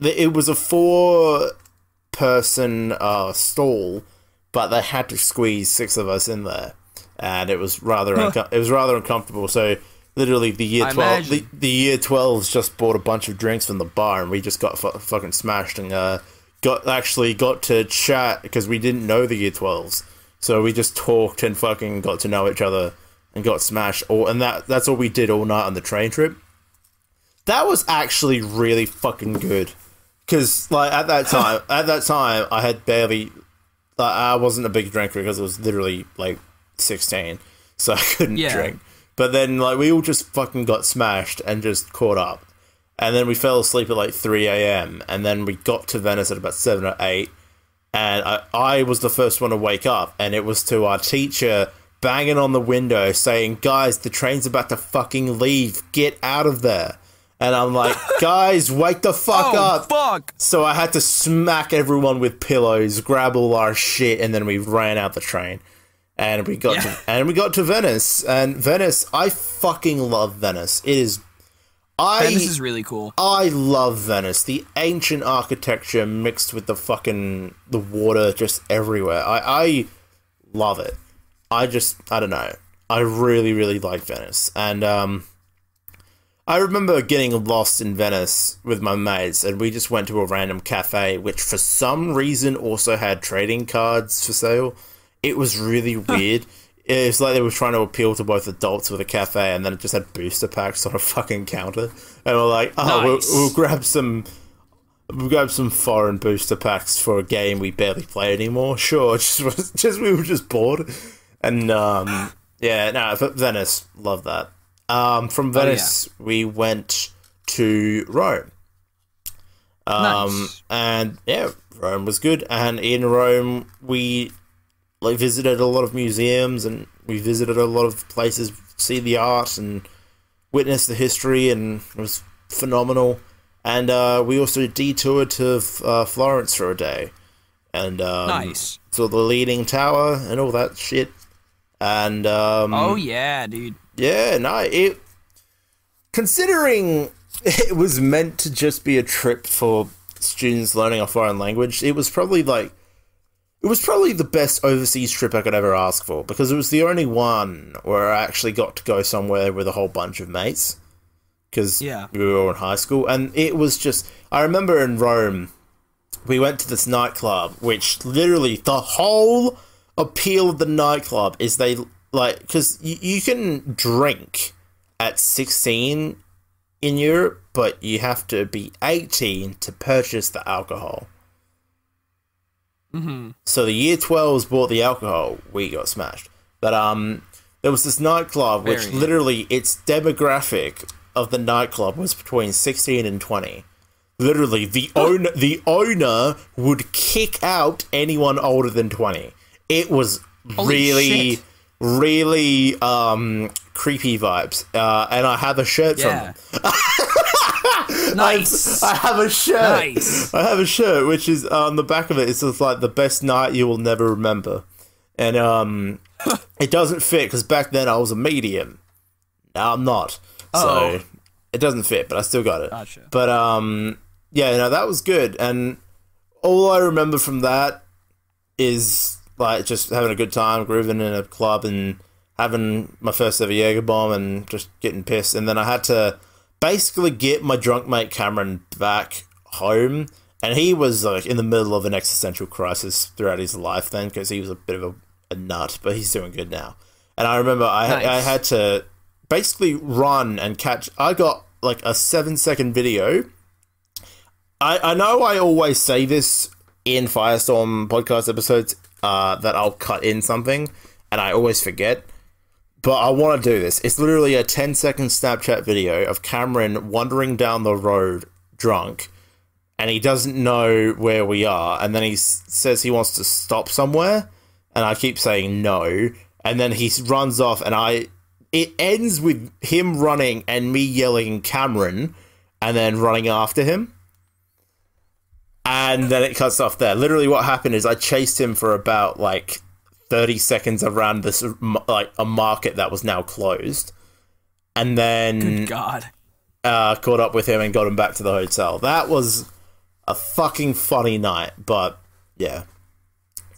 it was a four-person uh, stall, but they had to squeeze six of us in there, and it was rather unco it was rather uncomfortable. So. Literally, the year twelve, the, the year twelves just bought a bunch of drinks from the bar, and we just got fu fucking smashed, and uh, got actually got to chat because we didn't know the year twelves, so we just talked and fucking got to know each other and got smashed. All and that that's all we did all night on the train trip. That was actually really fucking good, because like at that time, at that time I had barely, like, I wasn't a big drinker because I was literally like sixteen, so I couldn't yeah. drink. But then, like, we all just fucking got smashed and just caught up. And then we fell asleep at, like, three A M And then we got to Venice at about seven or eight. and I, I was the first one to wake up, and it was to our teacher banging on the window saying, guys, the train's about to fucking leave, get out of there. And I'm like, guys, wake the fuck oh, up. Fuck. So I had to smack everyone with pillows, grab all our shit, and then we ran out the train. And we got yeah. to, and we got to Venice. And Venice, I fucking love Venice. It is I Venice is really cool. I love Venice. The ancient architecture mixed with the fucking the water just everywhere. I, I love it. I just I don't know. I really, really like Venice. And um I remember getting lost in Venice with my mates, and we just went to a random cafe, which for some reason also had trading cards for sale. It was really weird. It was like they were trying to appeal to both adults with a cafe, and then it just had booster packs on a fucking counter. And we're like, oh, nice. we'll, we'll grab some, we'll grab some foreign booster packs for a game we barely play anymore. Sure, just, just we were just bored. And um, yeah, no, Venice, love that. Um, from Venice, oh, yeah. we went to Rome. Um, nice. And yeah, Rome was good. And in Rome, we like visited a lot of museums, and we visited a lot of places, see the art and witness the history, and it was phenomenal. And uh, we also detoured to uh, Florence for a day, and um, nice. saw the Leaning Tower and all that shit. And um, oh yeah, dude. Yeah, no, it, considering it was meant to just be a trip for students learning a foreign language, it was probably like, it was probably the best overseas trip I could ever ask for, because it was the only one where I actually got to go somewhere with a whole bunch of mates, because yeah. we were all in high school, and it was just, I remember in Rome, we went to this nightclub, which literally the whole appeal of the nightclub is they... Like, because you, you can drink at sixteen in Europe, but you have to be eighteen to purchase the alcohol. Mm-hmm. So the year twelves bought the alcohol. We got smashed. But um, there was this nightclub, Very which literally good. its demographic of the nightclub was between sixteen and twenty. Literally, the, own the owner would kick out anyone older than twenty. It was Holy really... shit. really um creepy vibes, uh and I have a shirt yeah. from them. nice I, I have a shirt nice. I have a shirt which is uh, on the back of it, it's just like the best night you will never remember, and um it doesn't fit because back then I was a medium, now I'm not, uh-oh. so it doesn't fit, but I still got it. Gotcha. But um yeah, no, that was good, and all I remember from that is like just having a good time, grooving in a club, and having my first ever Jager bomb, and just getting pissed. And then I had to basically get my drunk mate Cameron back home, and he was like in the middle of an existential crisis throughout his life then, because he was a bit of a, a nut, but he's doing good now. And I remember I nice. I had to basically run and catch. I got like a seven second video. I I know I always say this in Firestorm podcast episodes. Uh, that I'll cut in something, and I always forget, but I want to do this. It's literally a ten second Snapchat video of Cameron wandering down the road drunk, and he doesn't know where we are, and then he s says he wants to stop somewhere, and I keep saying no, and then he runs off, and I it ends with him running and me yelling Cameron and then running after him. And then it cuts off there. Literally what happened is I chased him for about, like, thirty seconds around this, like, a market that was now closed. And then... Good God. Uh, caught up with him and got him back to the hotel. That was a fucking funny night, but, yeah.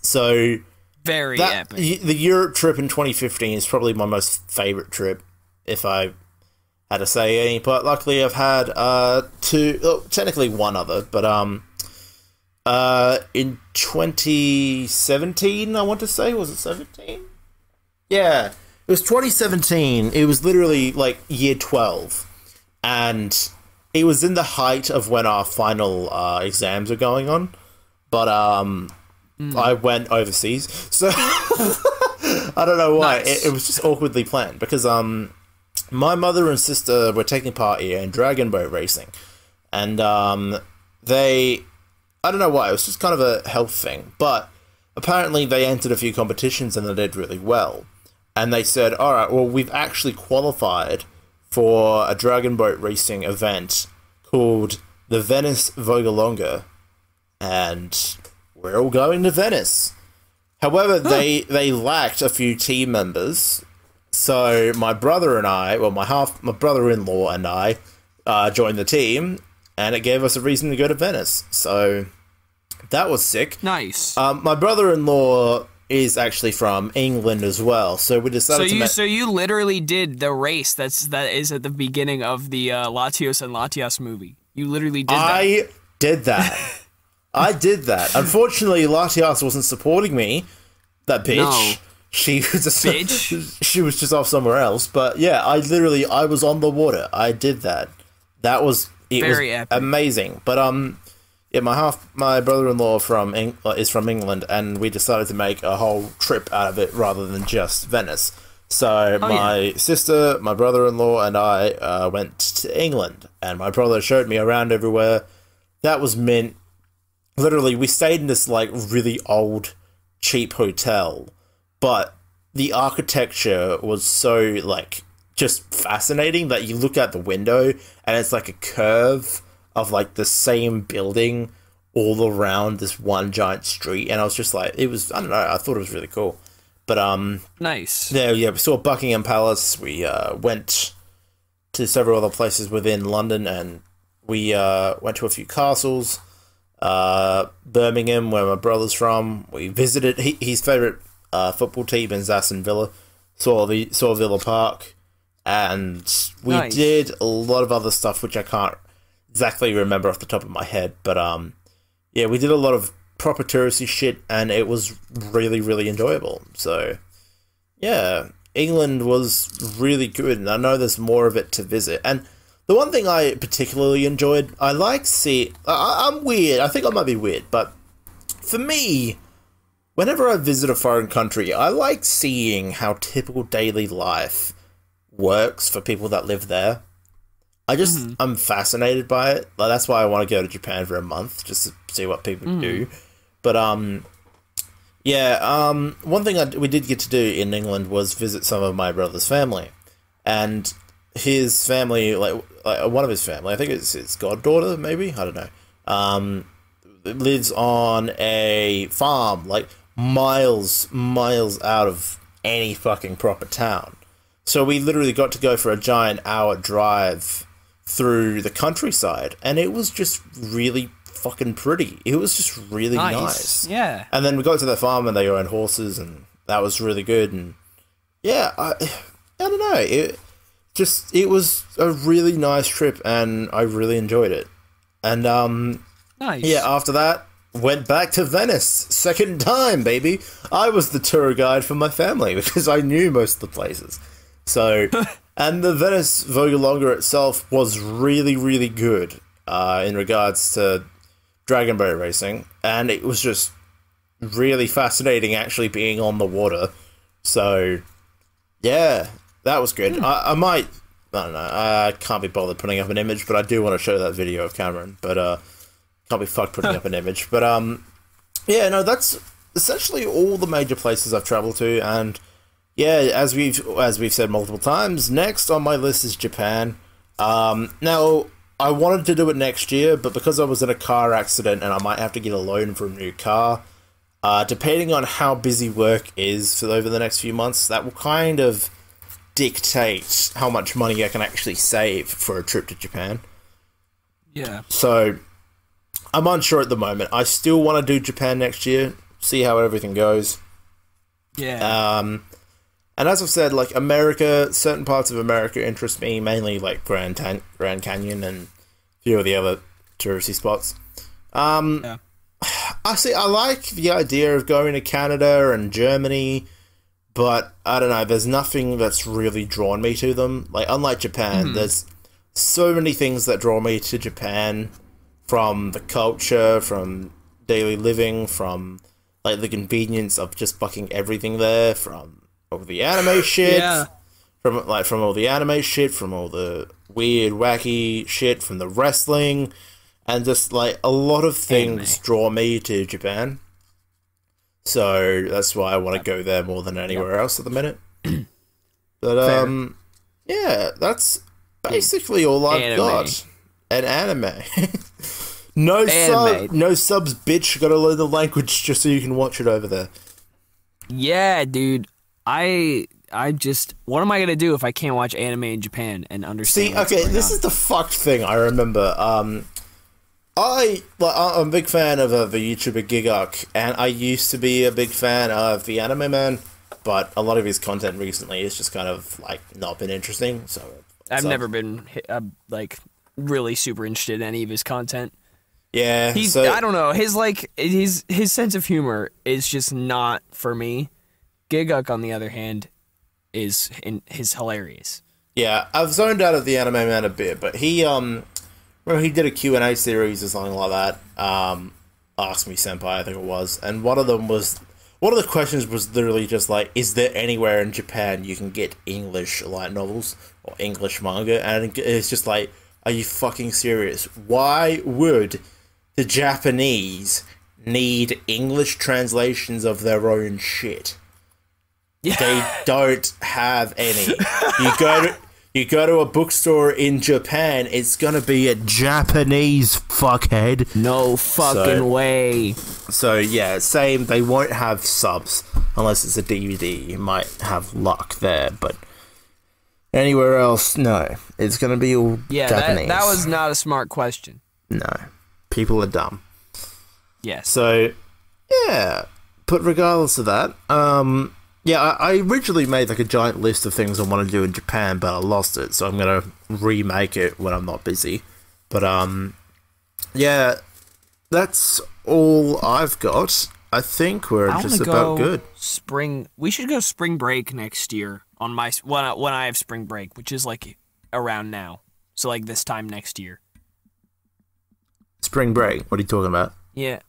So... Very that, epic. The Europe trip in twenty fifteen is probably my most favourite trip, if I had to say any. But luckily I've had uh, two... Oh, technically one other, but, um... Uh, in twenty seventeen, I want to say, was it seventeen? Yeah, it was twenty seventeen. It was literally like year twelve, and it was in the height of when our final uh, exams were going on. But um, mm. I went overseas, so I don't know why. Nice. It, it was just awkwardly planned because um, my mother and sister were taking part here in dragon boat racing, and um, they. I don't know why, it was just kind of a health thing, but apparently they entered a few competitions and they did really well. And they said, all right, well, we've actually qualified for a dragon boat racing event called the Venice Vogalonga, and we're all going to Venice. However, huh. they, they lacked a few team members, so my brother and I, well, my half, my brother-in-law and I uh, joined the team, and it gave us a reason to go to Venice, so that was sick. Nice. Um, my brother-in-law is actually from England as well, so we decided so to... You, so you literally did the race that's, that is at the beginning of the uh, Latios and Latias movie. You literally did I that. I did that. I did that. Unfortunately, Latias wasn't supporting me. That bitch. No. She was just, bitch. She was just off somewhere else. But yeah, I literally I was on the water. I did that. That was it Very was epic. amazing. But um, yeah, my half my brother-in-law from Eng is from England, and we decided to make a whole trip out of it rather than just Venice. So oh, my yeah. sister, my brother-in-law, and I uh, went to England, and my brother showed me around everywhere. That was mint. Literally, we stayed in this, like, really old, cheap hotel, but the architecture was so, like, just fascinating that you look out the window and it's, like, a curve of, like, the same building all around this one giant street. And I was just like, it was, I don't know, I thought it was really cool. But, um... Nice. There, yeah, we saw Buckingham Palace. We uh, went to several other places within London, and we uh, went to a few castles. Uh, Birmingham, where my brother's from, we visited he, his favourite uh, football team is Aston Villa, saw the saw Villa Park, and we nice. did a lot of other stuff which I can't exactly remember off the top of my head, but um, yeah, we did a lot of proper touristy shit, and it was really really enjoyable. So yeah, England was really good, and I know there's more of it to visit. And the one thing I particularly enjoyed, I like see. I, I'm weird. I think I might be weird, but for me, whenever I visit a foreign country, I like seeing how typical daily life works for people that live there. I just, mm-hmm. I'm fascinated by it. Like, that's why I want to go to Japan for a month, just to see what people mm. do. But um, yeah. Um, one thing I, we did get to do in England was visit some of my brother's family, and his family, like, like one of his family, I think it's his goddaughter, maybe, I don't know, um, lives on a farm, like, miles, miles out of any fucking proper town. So we literally got to go for a giant hour drive through the countryside, and it was just really fucking pretty. It was just really nice. nice. Yeah. And then we got to the farm, and they owned horses, and that was really good, and, yeah, I, I don't know, it... Just, it was a really nice trip, and I really enjoyed it. And, um, nice. yeah, after that, went back to Venice. Second time, baby. I was the tour guide for my family, because I knew most of the places. So, and the Venice Vogalonga itself was really, really good, uh, in regards to dragon boat racing. And it was just really fascinating, actually, being on the water. So, yeah. That was good. Mm. I, I might, I don't know, I can't be bothered putting up an image, but I do want to show that video of Cameron, but uh, can't be fucked putting up an image. But um, yeah, no, that's essentially all the major places I've traveled to, and yeah, as we've as we've said multiple times, next on my list is Japan. Um, now, I wanted to do it next year, but because I was in a car accident and I might have to get a loan for a new car, uh, depending on how busy work is for over the next few months, that will kind of dictate how much money I can actually save for a trip to Japan. Yeah. So, I'm unsure at the moment. I still want to do Japan next year, see how everything goes. Yeah. Um, and as I've said, like, America, certain parts of America interest me, mainly, like, Grand Tan Grand Canyon and a few of the other touristy spots. Um, yeah. I see, I like the idea of going to Canada and Germany, but I don't know, there's nothing that's really drawn me to them. Like, unlike Japan, mm-hmm. there's so many things that draw me to Japan, from the culture, from daily living, from, like, the convenience of just fucking everything there, from all the anime shit, yeah. from, like, from all the anime shit, from all the weird, wacky shit, from the wrestling, And just like a lot of things anime. draw me to Japan. So that's why I want to yep. go there more than anywhere yep. else at the minute. But um Fair. yeah, that's basically all I've anime. got. An anime. No sub, no subs, bitch. Gotta learn the language just so you can watch it over there. Yeah, dude. I I just... What am I gonna do if I can't watch anime in Japan and understand? See, okay, this on? is the fucked thing I remember. Um, I, like, I'm a big fan of uh, the YouTuber Gigguk, and I used to be a big fan of the Anime Man, but a lot of his content recently has just kind of, like, not been interesting, so... I've so. never been, uh, like, really super interested in any of his content. Yeah, he's, so, I don't know. His like his his sense of humor is just not for me. Gigguk, on the other hand, is in his hilarious. Yeah, I've zoned out of the Anime Man a bit, but he um, remember he did a Q and A series or something like that. Um, Ask Me Senpai, I think it was, and one of them was one of the questions was literally just like, "Is there anywhere in Japan you can get English light novels or English manga?" And it's just like, "Are you fucking serious? Why would the Japanese need English translations of their own shit?" Yeah. They don't have any. You go to you go to a bookstore in Japan, it's gonna be a Japanese fuckhead. No fucking so, way. So yeah, same. They won't have subs unless it's a D V D. You might have luck there, but anywhere else, no. It's gonna be all yeah, Japanese. Yeah, that, that was not a smart question. No. People are dumb. Yes. So, yeah. But regardless of that, um, yeah, I, I originally made like a giant list of things I want to do in Japan, but I lost it, so I'm going to remake it when I'm not busy. But, um, yeah, that's all I've got. I think we're I just about good. Spring. We should go spring break next year on my when I, when I have spring break, which is like around now. So, like this time next year. Spring break. What are you talking about? Yeah.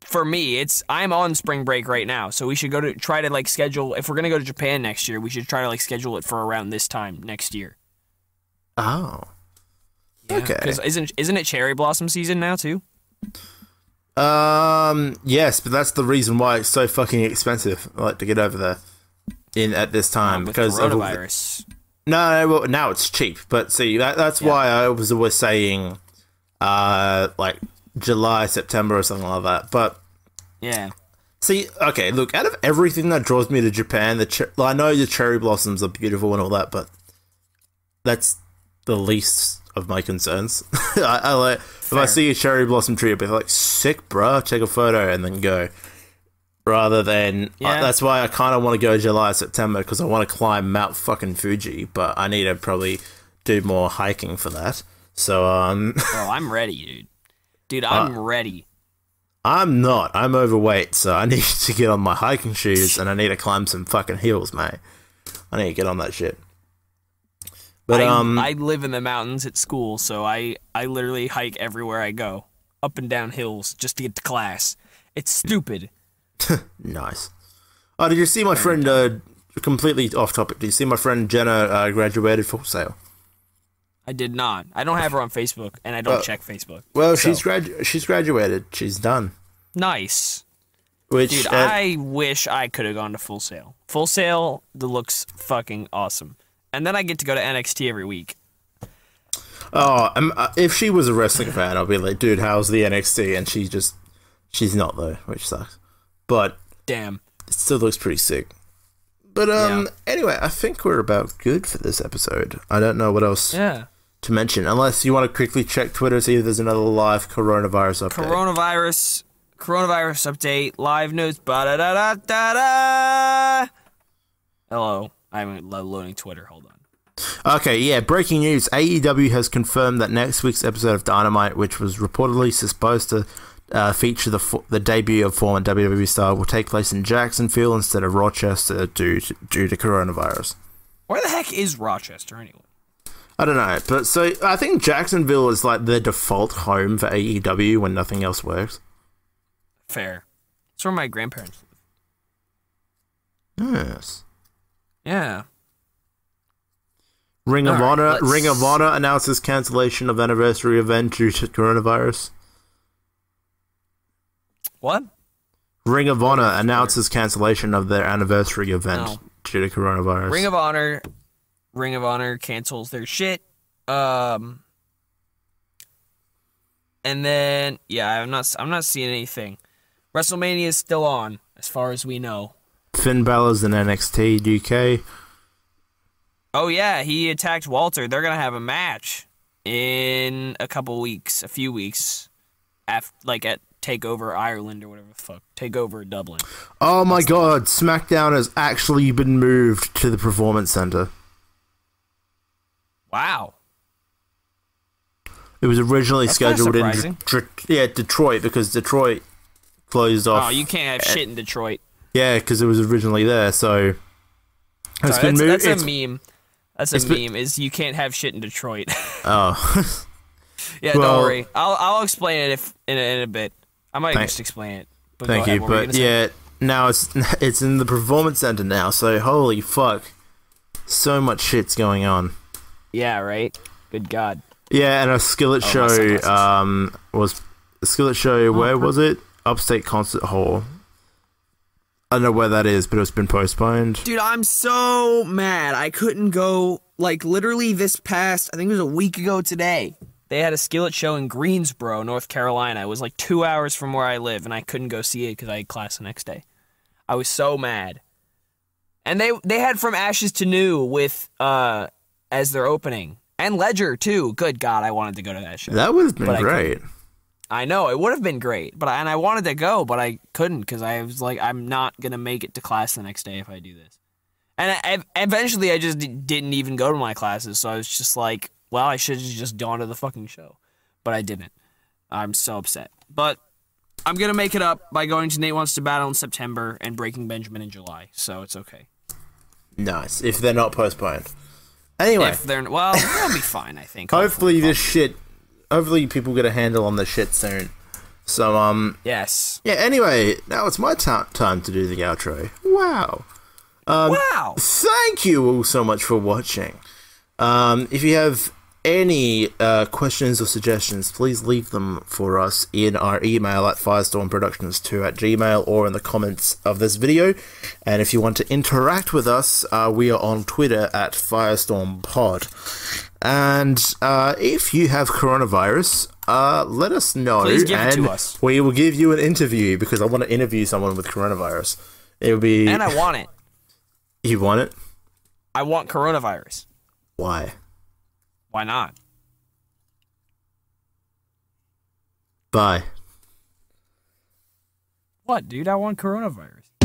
For me, it's I'm on spring break right now, so we should go to try to like schedule if we're going to go to Japan next year, we should try to like schedule it for around this time next year. Oh. Yeah, okay. Cuz isn't isn't it cherry blossom season now too? Um, yes, but that's the reason why it's so fucking expensive like to get over there in at this time oh, because of coronavirus. No, well, now it's cheap, but see that that's yeah. why I was always saying Uh, like July, September, or something like that. But yeah, see, okay, look, out of everything that draws me to Japan, the che I know the cherry blossoms are beautiful and all that, but that's the least of my concerns. I, I like Fair. if I see a cherry blossom tree, I'll be like, sick, bruh, take a photo and then go. Rather than yeah. I, that's why I kind of want to go July, September because I want to climb Mount fucking Fuji, but I need to probably do more hiking for that. So, um... oh, I'm ready, dude. Dude, I'm uh, ready. I'm not. I'm overweight, so I need to get on my hiking shoes, and I need to climb some fucking hills, mate. I need to get on that shit. But, I, um... I live in the mountains at school, so I, I literally hike everywhere I go. Up and down hills, just to get to class. It's stupid. Nice. Oh, did you see my friend, uh... completely off-topic, did you see my friend Jenna uh, graduated Full Sail? I did not. I don't have her on Facebook, and I don't well, check Facebook. Well, so. she's gradu she's graduated. She's done. Nice. Which, Dude, uh, I wish I could have gone to Full Sail. Full Sail looks fucking awesome. And then I get to go to N X T every week. Oh, um, uh, if she was a wrestling fan, I'd be like, dude, how's the N X T? And she just, she's not, though, which sucks. But damn, it still looks pretty sick. But um, yeah. anyway, I think we're about good for this episode. I don't know what else... Yeah. to mention, unless you want to quickly check Twitter, see if there's another live coronavirus update. Coronavirus, coronavirus update, live news, ba-da-da-da-da-da. Hello, I'm loading Twitter, hold on. Okay, yeah, breaking news. A E W has confirmed that next week's episode of Dynamite, which was reportedly supposed to uh, feature the the debut of former W W E star, will take place in Jacksonville instead of Rochester due to, due to coronavirus. Where the heck is Rochester, anyway? I don't know, but so I think Jacksonville is like the default home for A E W when nothing else works. Fair. It's where my grandparents live. Yes. Yeah. Ring of Honor. Ring of Honor announces cancellation of anniversary event due to coronavirus. What? Ring of Honor announces cancellation of their anniversary event no. due to coronavirus. Ring of Honor, Ring of Honor cancels their shit. Um, and then yeah, I'm not. I'm not seeing anything. WrestleMania is still on, as far as we know. Finn Balor's in N X T U K. Oh yeah, he attacked Walter. They're gonna have a match in a couple weeks, a few weeks, after, like at Takeover Ireland or whatever the fuck. Takeover Dublin. Oh my That's god, the... SmackDown has actually been moved to the Performance Center. Wow. It was originally That's scheduled in yeah Detroit because Detroit closed off. Oh, you can't have shit in Detroit. Yeah, because it was originally there, so... It's Sorry, been that's, that's it's, a meme. That's a meme, been, is you can't have shit in Detroit. Oh. Yeah, well, don't worry. I'll, I'll explain it if in a, in a bit. I might thank, just explain it. But thank you, but yeah, now it's, it's in the Performance Center now, so holy fuck. So much shit's going on. Yeah, right? Good God. Yeah, and a Skillet oh, show um, was... A Skillet show, oh, where was it? Upstate Concert Hall. I don't know where that is, but it's been postponed. Dude, I'm so mad. I couldn't go, like, literally this past, I think it was a week ago today. They had a Skillet show in Greensboro, North Carolina. It was like two hours from where I live, and I couldn't go see it because I had class the next day. I was so mad. And they they had From Ashes to New with, uh, as their opening. And Ledger, too. Good God, I wanted to go to that show. That would have been great. I know, it would have been great, but I, and I wanted to go, but I couldn't because I was like, I'm not going to make it to class the next day if I do this. And I, I, eventually I just d didn't even go to my classes, so I was just like, well, I should have just gone to the fucking show. But I didn't. I'm so upset. But I'm going to make it up by going to Nate Wants to Battle in September and Breaking Benjamin in July, so it's okay. Nice, if they're not postponed. Anyway. If they're, well, they'll be fine, I think. Hopefully, hopefully this hopefully. shit... Hopefully people get a handle on this shit soon. So, um... Yes. Yeah, anyway, now it's my time to do the outro. Wow. Um, wow! Thank you all so much for watching. Um, if you have any uh, questions or suggestions, please leave them for us in our email at firestorm productions two at gmail or in the comments of this video. And if you want to interact with us, uh, we are on Twitter at firestorm pod. And uh, if you have coronavirus, uh, let us know. Please give and it to us. We will give you an interview because I want to interview someone with coronavirus. It would be and I want it. You want it? I want coronavirus. Why? Why not? Bye. What, dude? I want coronavirus.